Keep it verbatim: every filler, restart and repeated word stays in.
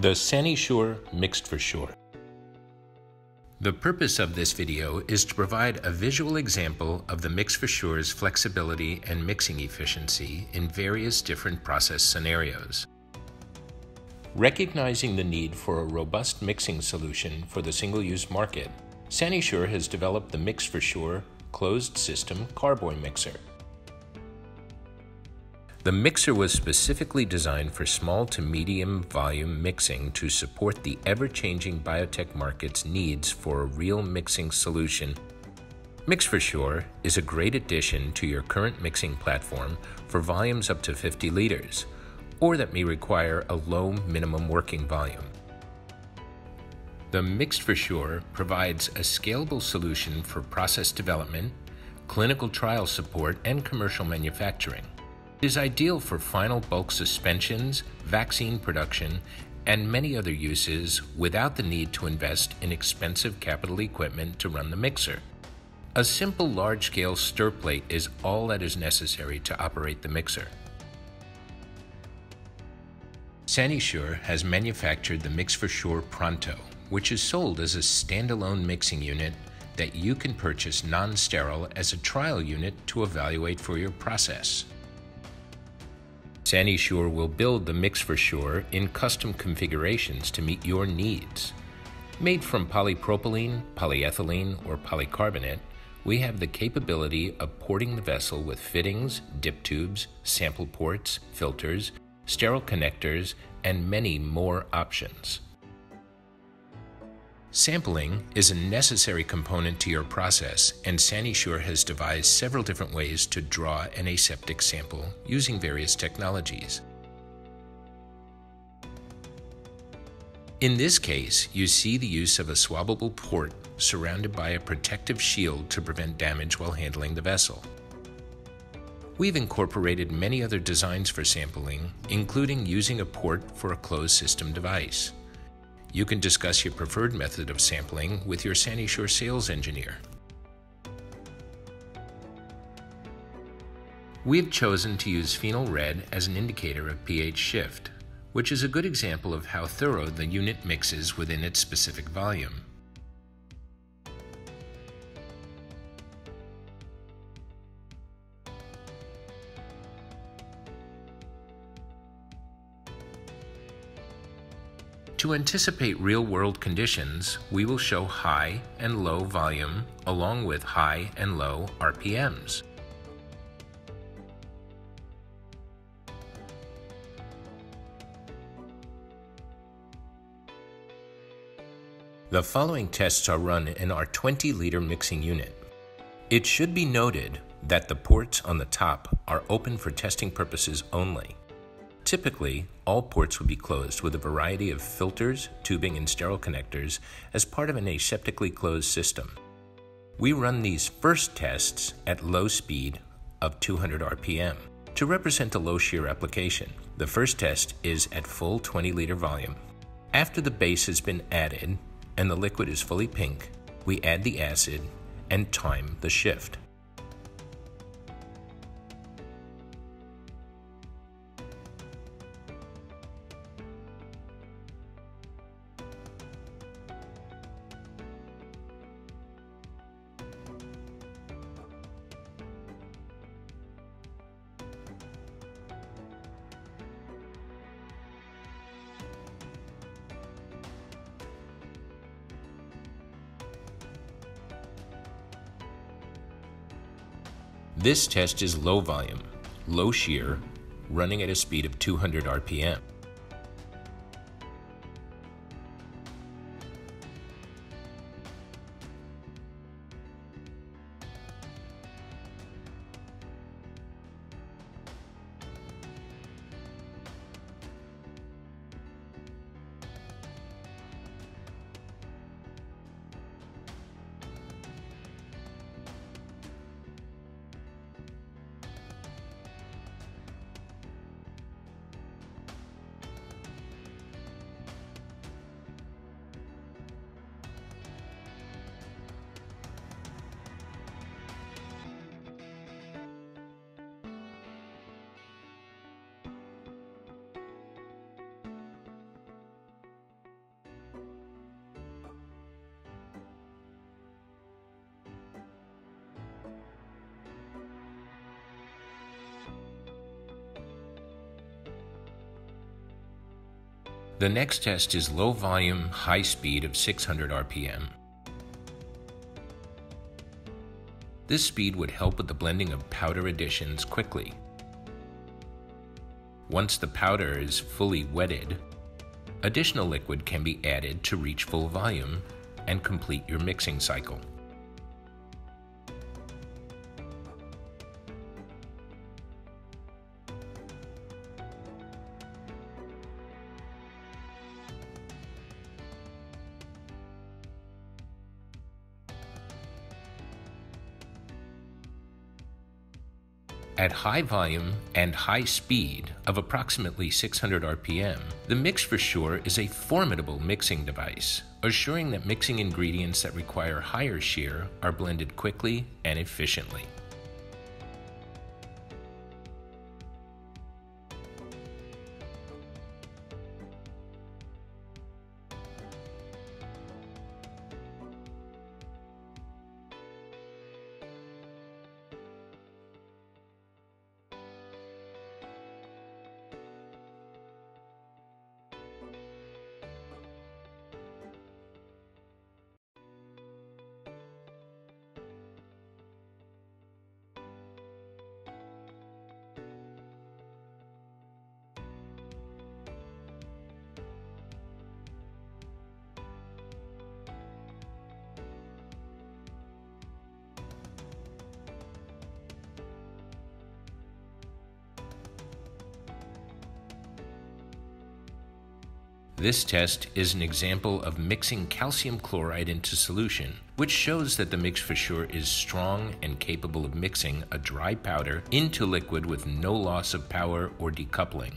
The SaniSure Mix four Sure. The purpose of this video is to provide a visual example of the Mix four Sure's flexibility and mixing efficiency in various different process scenarios. Recognizing the need for a robust mixing solution for the single-use market, SaniSure has developed the Mix four Sure Closed System Carboy Mixer. The mixer was specifically designed for small to medium volume mixing to support the ever-changing biotech market's needs for a real mixing solution. Mix four Sure is a great addition to your current mixing platform for volumes up to fifty liters, or that may require a low minimum working volume. The Mix four Sure provides a scalable solution for process development, clinical trial support, and commercial manufacturing. It is ideal for final bulk suspensions, vaccine production, and many other uses without the need to invest in expensive capital equipment to run the mixer. A simple large-scale stir plate is all that is necessary to operate the mixer. SaniSure has manufactured the Mix four Sure Pronto, which is sold as a standalone mixing unit that you can purchase non-sterile as a trial unit to evaluate for your process. SaniSure will build the Mix four Sure in custom configurations to meet your needs. Made from polypropylene, polyethylene, or polycarbonate, we have the capability of porting the vessel with fittings, dip tubes, sample ports, filters, sterile connectors, and many more options. Sampling is a necessary component to your process, and SaniSure has devised several different ways to draw an aseptic sample using various technologies. In this case, you see the use of a swabbable port surrounded by a protective shield to prevent damage while handling the vessel. We've incorporated many other designs for sampling, including using a port for a closed system device. You can discuss your preferred method of sampling with your SaniSure sales engineer. We've chosen to use phenol red as an indicator of pH shift, which is a good example of how thorough the unit mixes within its specific volume. To anticipate real-world conditions, we will show high and low volume along with high and low R P Ms. The following tests are run in our twenty liter mixing unit. It should be noted that the ports on the top are open for testing purposes only. Typically, all ports would be closed with a variety of filters, tubing, and sterile connectors as part of an aseptically closed system. We run these first tests at low speed of two hundred R P M to represent a low shear application. The first test is at full twenty liter volume. After the base has been added and the liquid is fully pink, we add the acid and time the shift. This test is low volume, low shear, running at a speed of two hundred R P M. The next test is low volume, high speed of six hundred R P M. This speed would help with the blending of powder additions quickly. Once the powder is fully wetted, additional liquid can be added to reach full volume and complete your mixing cycle. At high volume and high speed of approximately six hundred R P M, the Mix four Sure is a formidable mixing device, assuring that mixing ingredients that require higher shear are blended quickly and efficiently. This test is an example of mixing calcium chloride into solution, which shows that the Mix four Sure is strong and capable of mixing a dry powder into liquid with no loss of power or decoupling.